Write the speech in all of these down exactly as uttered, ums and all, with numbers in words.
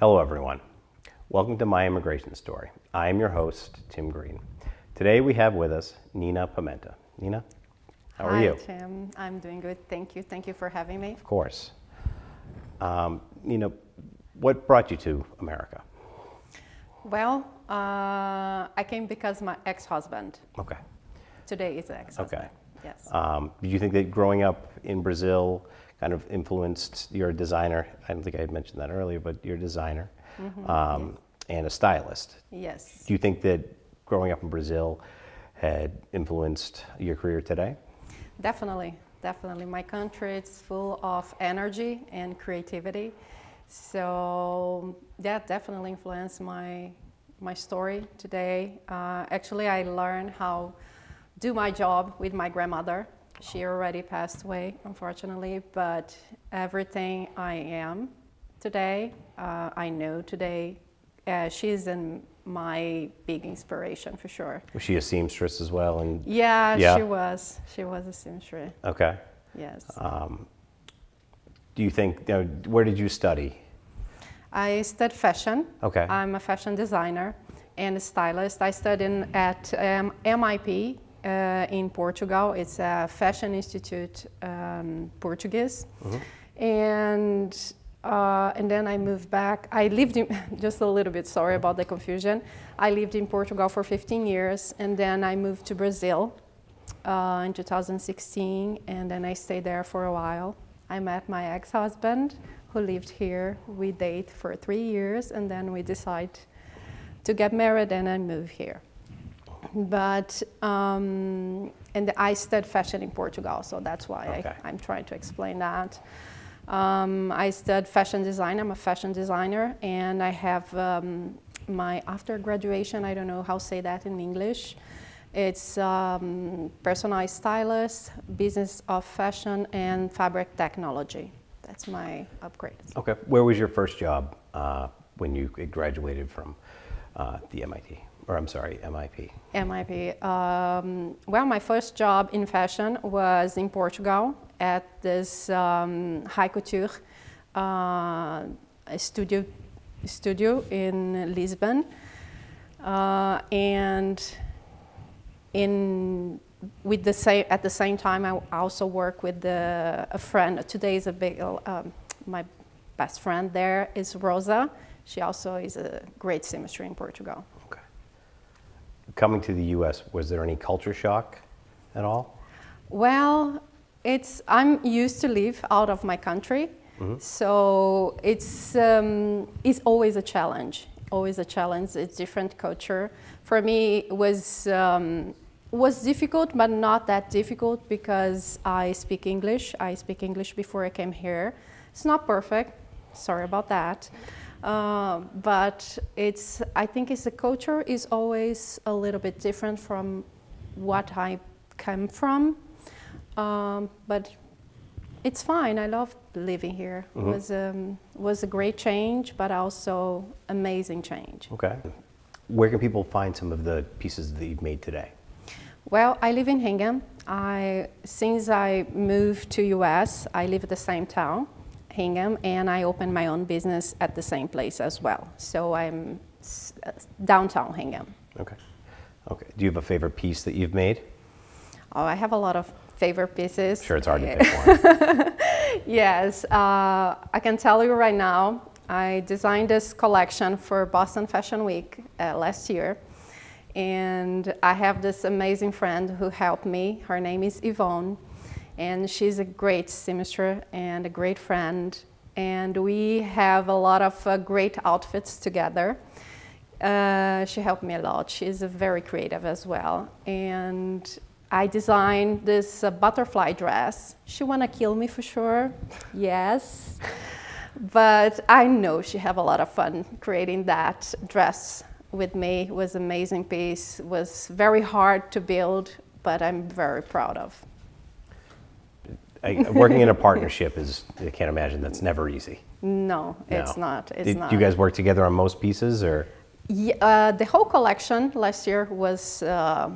Hello everyone. Welcome to My Immigration Story. I am your host, Tim Green. Today we have with us Nina Pimenta. Nina, how Hi, are you? Hi Tim, I'm doing good, thank you. Thank you for having me. Of course. Um, Nina, what brought you to America? Well, uh, I came because my ex-husband. Okay. Today is an ex-husband. Okay. Yes. Um, did you think that growing up in Brazil kind of influenced your designer? I don't think I had mentioned that earlier, but you're a designer mm-hmm. um, yes. and a stylist. Yes. Do you think that growing up in Brazil had influenced your career today? Definitely, definitely. My country is full of energy and creativity. So that definitely influenced my, my story today. Uh, actually, I learned how to do my job with my grandmother. She already passed away, unfortunately, but everything I am today, uh, I know today, uh, she's in my big inspiration for sure. Was she a seamstress as well? And yeah, yeah. she was. She was a seamstress. Okay. Yes. Um, do you think, you know, where did you study? I studied fashion. Okay. I'm a fashion designer and a stylist. I studied at um, M I P. Uh, in Portugal. It's a fashion institute, um, Portuguese. Mm-hmm. And, uh, and then I moved back. I lived in, just a little bit, sorry about the confusion. I lived in Portugal for fifteen years and then I moved to Brazil uh, in two thousand sixteen and then I stayed there for a while. I met my ex-husband who lived here. We dated for three years and then we decided to get married and I moved here. But, um, and I studied fashion in Portugal, so that's why okay. I, I'm trying to explain that. Um, I studied fashion design, I'm a fashion designer, and I have um, my, after graduation, I don't know how to say that in English, it's um, personalized stylist, business of fashion, and fabric technology. That's my upgrade. Okay, where was your first job uh, when you graduated from uh, the M I T? Or I'm sorry, M I P. M I P. Um, well, my first job in fashion was in Portugal at this um, high couture uh, studio studio in Lisbon, uh, and in with the same at the same time I also work with the, a friend. Today is a big um, my best friend there is Rosa. She also is a great seamstress in Portugal. Okay. Coming to the U S, was there any culture shock at all? Well, it's, I'm used to live out of my country, mm-hmm. so it's, um, it's always a challenge, always a challenge. It's different culture. For me, it was, um, was difficult, but not that difficult because I speak English. I speak English before I came here. It's not perfect, sorry about that. Uh, but it's, I think it's the culture is always a little bit different from what I come from, um, but it's fine. I love living here. Mm-hmm. It was, um, was a great change, but also amazing change. Okay. Where can people find some of the pieces that you've made today? Well, I live in Hingham. I, since I moved to U S, I live in the same town. Hingham, and I opened my own business at the same place as well. So I'm downtown Hingham. Okay. Okay. Do you have a favorite piece that you've made? Oh, I have a lot of favorite pieces. I'm sure it's hard to pick one. Yes. Uh, I can tell you right now, I designed this collection for Boston Fashion Week uh, last year. And I have this amazing friend who helped me. Her name is Yvonne. And she's a great seamstress and a great friend. And we have a lot of uh, great outfits together. Uh, she helped me a lot. She's uh, very creative as well. And I designed this uh, butterfly dress. She wanna kill me for sure, yes. But I know she had a lot of fun creating that dress with me. It was an amazing piece. It was very hard to build, but I'm very proud of. I, working in a partnership is, I can't imagine, that's never easy. No, no. it's not. It's Did, not. Do you guys work together on most pieces? Or? Yeah, uh, the whole collection last year was, uh,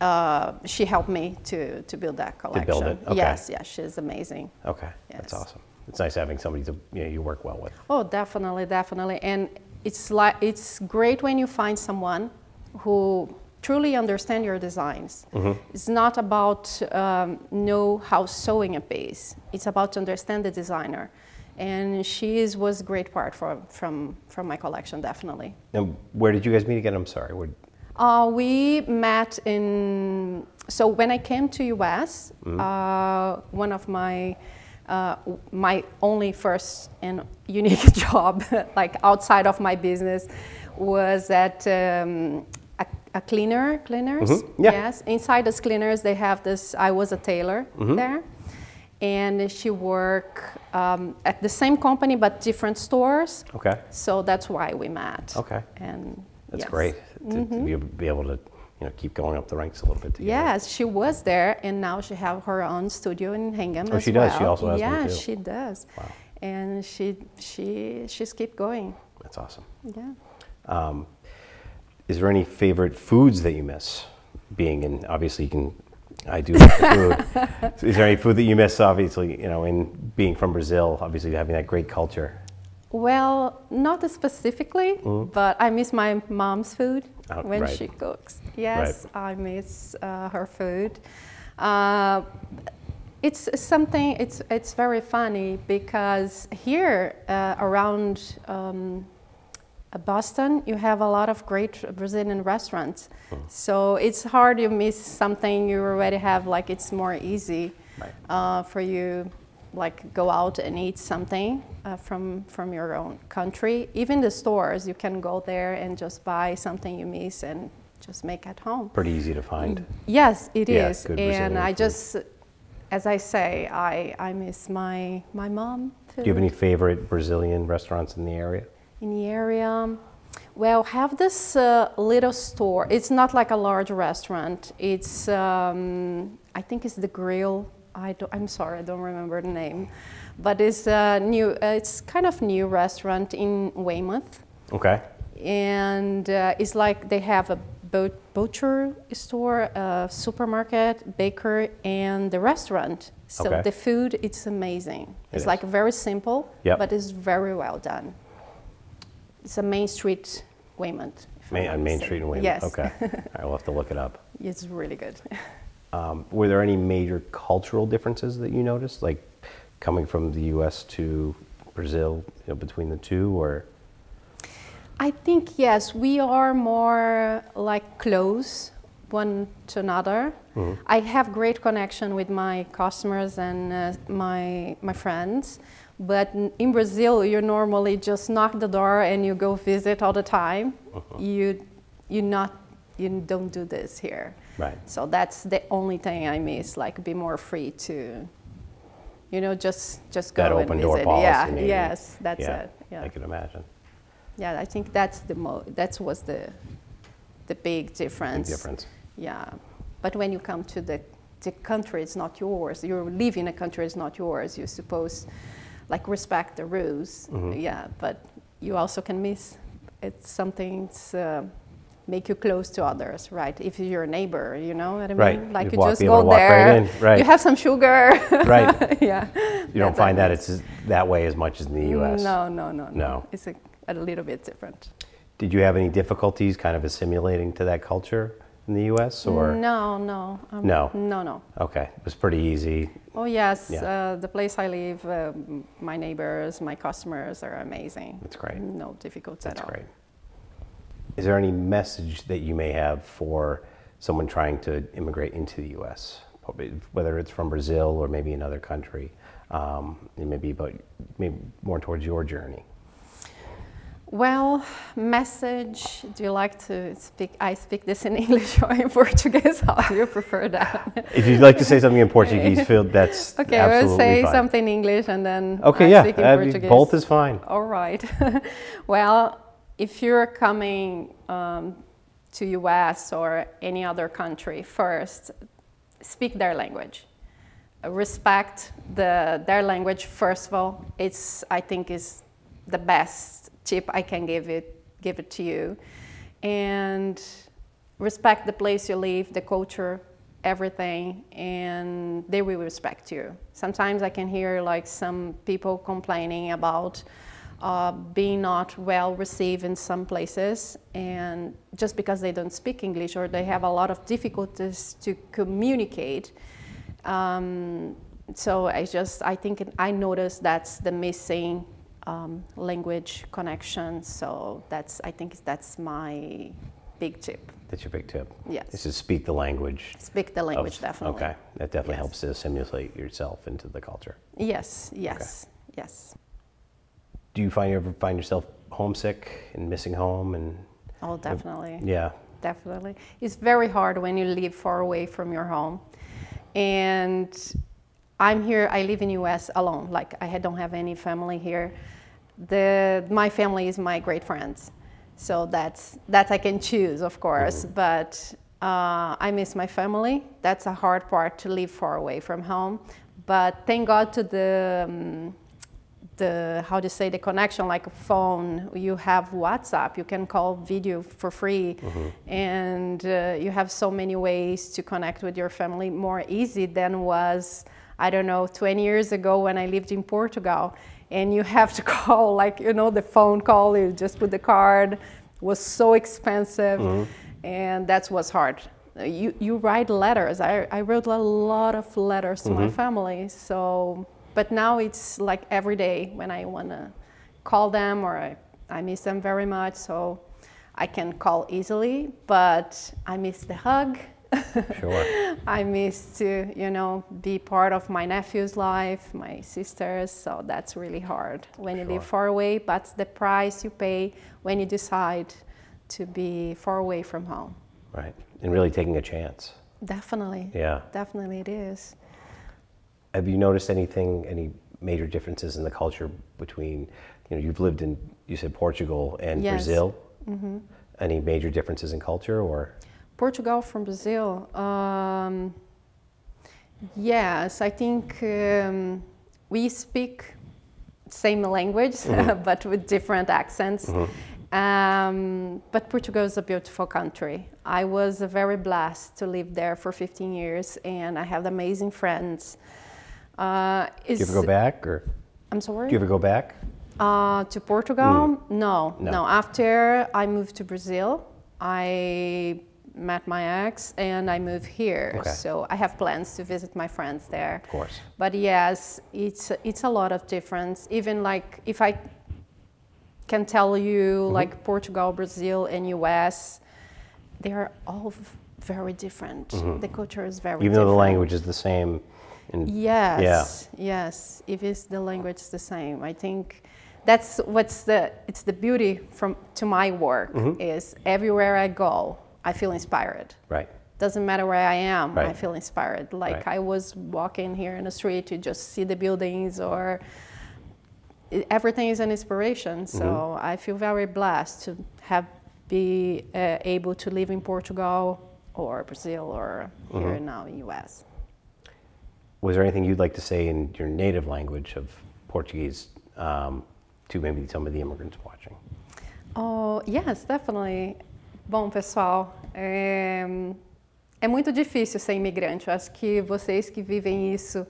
uh, she helped me to, to build that collection. To build it? Okay. Yes, yes, she's amazing. Okay, yes. That's awesome. it's nice having somebody to, you know, you work well with. Oh, definitely, definitely. And it's like, it's great when you find someone who truly understands your designs. Mm-hmm. It's not about um, know how sewing a piece. It's about to understand the designer. And she is, was a great part from, from, from my collection, definitely. And where did you guys meet again? I'm sorry. Where... Uh, we met in, so when I came to U S, mm-hmm. uh, one of my, uh, my only first and unique job, like outside of my business, was at um, a, a cleaner, cleaners, mm-hmm. yeah. yes. Inside as cleaners, they have this, I was a tailor mm-hmm. there. And she worked um, at the same company, but different stores. Okay. So that's why we met. Okay. And that's yes. great to, mm-hmm. to be able to, you know, keep going up the ranks a little bit together. Yes, she was there, and now she has her own studio in Hingham oh, as she well. Does. She also has yeah, one too. She does. Wow. And she she she's keep going. That's awesome. Yeah. Um, is there any favorite foods that you miss being in? Obviously, you can. I do like the food. So is there any food that you miss, obviously, you know, in being from Brazil, obviously having that great culture? Well, not specifically, mm-hmm. but I miss my mom's food oh, when right. she cooks. Yes, right. I miss uh, her food. Uh, it's something, it's, it's very funny because here uh, around um, Boston, you have a lot of great Brazilian restaurants, mm. so it's hard to miss something you already have. Like it's more easy right. uh, for you, like go out and eat something uh, from from your own country. Even the stores, you can go there and just buy something you miss and just make at home. Pretty easy to find. Yes, it yeah, is. Good Brazilian and I food. Just, as I say, I I miss my my mom. Too. Do you have any favorite Brazilian restaurants in the area? In the area, well, have this uh, little store. It's not like a large restaurant. It's, um, I think it's the Grill. I don't, I'm sorry, I don't remember the name, but it's a new. Uh, it's kind of new restaurant in Weymouth. Okay. And uh, it's like they have a boat, butcher store, a supermarket, baker, and the restaurant. So okay. the food, it's amazing. It it's is. Like very simple, yep. but it's very well done. It's a Main Street Weymouth. Main, on Main Street in Weymouth, yes. okay. All right, we'll have to look it up. It's really good. Um, were there any major cultural differences that you noticed, like coming from the U S to Brazil, you know, between the two, or? I think, yes, we are more like close one to another. Mm-hmm. I have great connection with my customers and uh, my, my friends. But in Brazil, you normally just knock the door and you go visit all the time. Uh-huh. You, you not, you don't do this here. Right. So that's the only thing I miss. Like be more free to, you know, just just go that and open visit. Door policy. Yeah. Maybe. Yes, that's yeah, it. Yeah. I can imagine. Yeah, I think that's the mo. That's was the, the big difference. Big difference. Yeah, but when you come to the the country, it's not yours. You're leaving a country, it's not yours. You're supposed. Like respect the rules, mm-hmm. yeah, but you also can miss it. Something uh, make you close to others, right? If you're a neighbor, you know what I mean? Right. Like you, you just go there, right right. you have some sugar. Right. yeah. You don't That's find that it's that way as much as in the U S. No, no, no, no. no. It's a, a little bit different. Did you have any difficulties kind of assimilating to that culture? In the U S or no no um, no no no okay it was pretty easy. Oh yes, yeah. uh, the place I live, uh, my neighbors, my customers are amazing. That's great. No difficulties at all. That's great. Is there any message that you may have for someone trying to immigrate into the U S, whether it's from Brazil or maybe another country, um, and maybe about maybe more towards your journey? Well, message, do you like to speak, I speak this in English or in Portuguese, how do you prefer that? If you'd like to say something in Portuguese, Phil, that's okay, absolutely we'll say fine. Something in English and then okay, I yeah, speak in uh, Portuguese. Both is fine. All right. Well, if you're coming um, to U S or any other country, first, speak their language. Respect the, their language, first of all. It's, I think, is the best tip I can give it give it to you, and respect the place you live, the culture, everything, and they will respect you. Sometimes I can hear like some people complaining about uh, being not well received in some places, and just because they don't speak English or they have a lot of difficulties to communicate. Um, so I just, I think I noticed that's the missing um, language connection. So that's, I think that's my big tip. That's your big tip. Yes. This is speak the language. Speak the language, of, definitely. Okay, that definitely yes. helps to assimilate yourself into the culture. Yes, yes, okay. yes. Do you find you ever find yourself homesick and missing home? And oh, definitely. And, yeah, definitely. It's very hard when you live far away from your home, and I'm here. I live in the U S alone. Like I don't have any family here. The my family is my great friends. So that's, that I can choose, of course, mm-hmm. but uh, I miss my family. That's a hard part to live far away from home. But thank God to the, um, the how to say, the connection, like a phone, you have WhatsApp, you can call video for free. Mm-hmm. And uh, you have so many ways to connect with your family more easy than was, I don't know, twenty years ago when I lived in Portugal. And you have to call, like, you know, the phone call, you just put the card, it was so expensive, mm-hmm. and that was hard. You, you write letters. I, I wrote a lot of letters mm-hmm. to my family, so, but now it's like every day when I wanna call them or I, I miss them very much, so I can call easily, but I miss the hug. Sure. I miss to, you know, be part of my nephew's life, my sister's, so that's really hard when you sure. live far away, but the price you pay when you decide to be far away from home. Right, and really taking a chance. Definitely. Yeah. Definitely it is. Have you noticed anything, any major differences in the culture between, you know, you've lived in, you said Portugal and yes. Brazil? Mm-hmm. Any major differences in culture or? Portugal from Brazil, um, yes, I think um, we speak same language, mm-hmm. but with different accents. Mm-hmm. um, but Portugal is a beautiful country. I was very blessed to live there for fifteen years, and I have amazing friends. Uh, Do you ever go back? Or? I'm sorry? Do you ever go back? Uh, to Portugal? Mm. No, no, no. After I moved to Brazil, I met my ex and I moved here, okay. so I have plans to visit my friends there. Of course. But yes, it's it's a lot of difference. Even like if I can tell you, mm-hmm. like Portugal, Brazil, and U S, they are all very different. Mm-hmm. The culture is very different. Even though the language is the same. And yes, yeah. yes, if it's the language is the same, I think. That's what's the it's the beauty from to my work mm-hmm. is everywhere I go. I feel inspired. Right. Doesn't matter where I am, right. I feel inspired. Like right. I was walking here in the street to just see the buildings or everything is an inspiration. So mm-hmm. I feel very blessed to have be uh, able to live in Portugal or Brazil or mm-hmm. here now in U S. Was there anything you'd like to say in your native language of Portuguese um, to maybe some of the immigrants watching? Oh, yes, definitely. Bom, pessoal, é, é muito difícil ser imigrante. Eu acho que vocês que vivem isso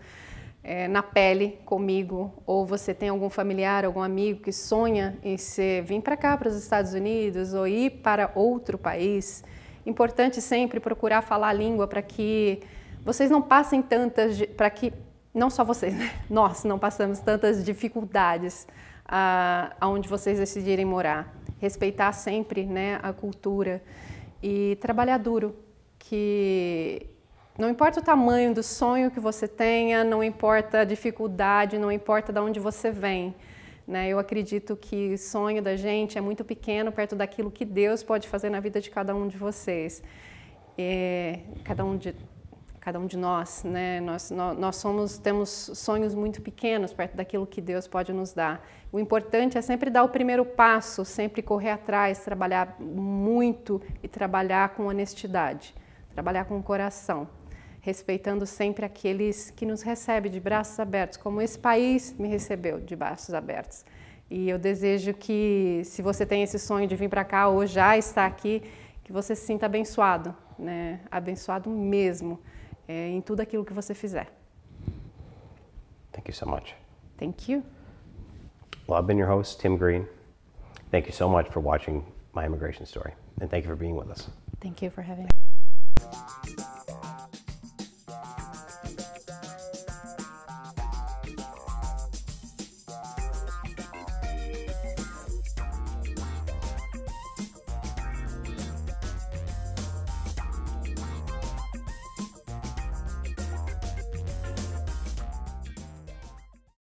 é, na pele comigo, ou você tem algum familiar, algum amigo que sonha em ser, vir para cá, para os Estados Unidos, ou ir para outro país, importante sempre procurar falar a língua para que vocês não passem tantas, para que, não só vocês, né? Nós não passamos tantas dificuldades ah, aonde vocês decidirem morar. Respeitar sempre, né, a cultura e trabalhar duro, que não importa o tamanho do sonho que você tenha, não importa a dificuldade, não importa de onde você vem, né? Eu acredito que o sonho da gente é muito pequeno perto daquilo que Deus pode fazer na vida de cada um de vocês, é, cada um de cada um de nós, né? Nós, nós, nós somos, temos sonhos muito pequenos perto daquilo que Deus pode nos dar. O importante é sempre dar o primeiro passo, sempre correr atrás, trabalhar muito e trabalhar com honestidade, trabalhar com o coração, respeitando sempre aqueles que nos recebem de braços abertos, como esse país me recebeu de braços abertos. E eu desejo que, se você tem esse sonho de vir para cá ou já está aqui, que você se sinta abençoado, né? Abençoado mesmo. é, em tudo aquilo que você fizer. Thank you so much. Thank you. Well, I've been your host, Tim Green. Thank you so much for watching My Immigration Story, and thank you for being with us. Thank you for having me.